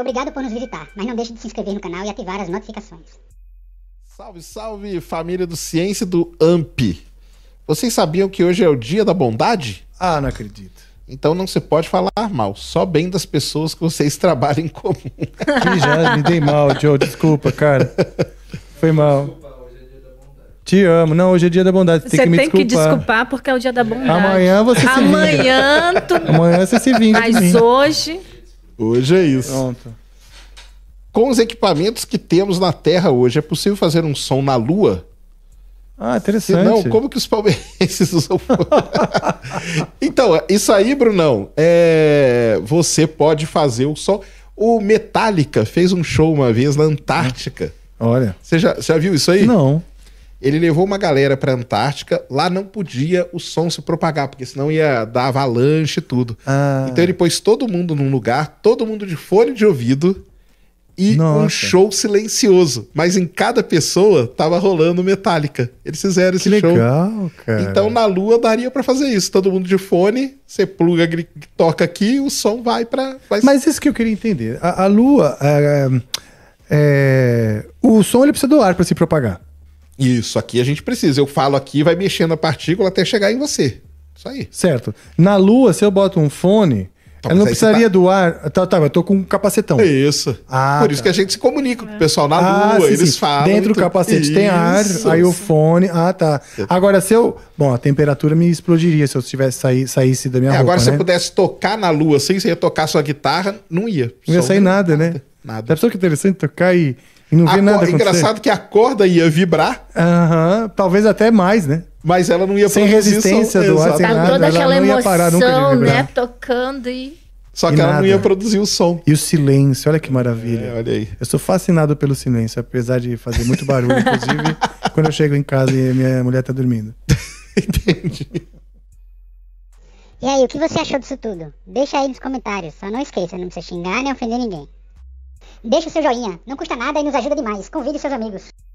Obrigado por nos visitar, mas não deixe de se inscrever no canal e ativar as notificações. Salve, salve, família do Ciência do AMP. Vocês sabiam que hoje é o dia da bondade? Ah, não acredito. Então não se pode falar mal, só bem das pessoas que vocês trabalham em comum. Ih, já me dei mal, Joe, desculpa, cara. Foi mal. Desculpa, hoje é dia da bondade. Te amo. Não, hoje é dia da bondade, você tem que me desculpar. Você tem que desculpar porque é o dia da bondade. Amanhã você se vinga. Amanhã você se vinga. Mas hoje... Hoje é isso. Pronto. Com os equipamentos que temos na Terra hoje, é possível fazer um som na Lua? Ah, interessante. Não, como que os palmeirenses usam... Então, isso aí, Brunão, você pode fazer o som. O Metallica fez um show uma vez na Antártica. Olha. Você já viu isso aí? Não. Ele levou uma galera pra Antártica, lá não podia o som se propagar, porque senão ia dar avalanche e tudo. Ah. Então ele pôs todo mundo num lugar, todo mundo de fone de ouvido... E nossa, um show silencioso. Mas em cada pessoa tava rolando Metallica. Eles fizeram esse show. Que legal, cara. Então na Lua daria pra fazer isso. Todo mundo de fone, você pluga, toca aqui, o som vai pra... Mas isso que eu queria entender. A Lua... O som ele precisa do ar pra se propagar. Isso, aqui a gente precisa. Eu falo aqui, vai mexendo a partícula até chegar em você. Isso aí. Certo. Na Lua, se eu boto um fone... Ela não precisaria do ar... Tá, mas tô com um capacetão. Isso. Ah, por isso que a gente se comunica com o pessoal na Lua, sim, eles falam... Dentro do capacete isso, tem ar, aí o fone... Ah, tá. Agora, se eu... Bom, a temperatura me explodiria se eu tivesse saísse da minha roupa, agora, né? Se eu pudesse tocar na Lua assim, você ia tocar sua guitarra, não ia. Não ia sair nada, né? Nada. É só que interessante tocar e não ver nada acontecer. Engraçado que a corda ia vibrar. Aham, talvez até mais, né? Mas ela não ia sem resistência do ar, sem nada. Toda aquela emoção, né? Tocando e... Só que ela não ia produzir o som. E o silêncio, olha que maravilha. Olha aí. Eu sou fascinado pelo silêncio, apesar de fazer muito barulho, inclusive, quando eu chego em casa e minha mulher tá dormindo. Entendi. E aí, o que você achou disso tudo? Deixa aí nos comentários. Só não esqueça, não precisa xingar nem ofender ninguém. Deixa o seu joinha, não custa nada e nos ajuda demais. Convide seus amigos.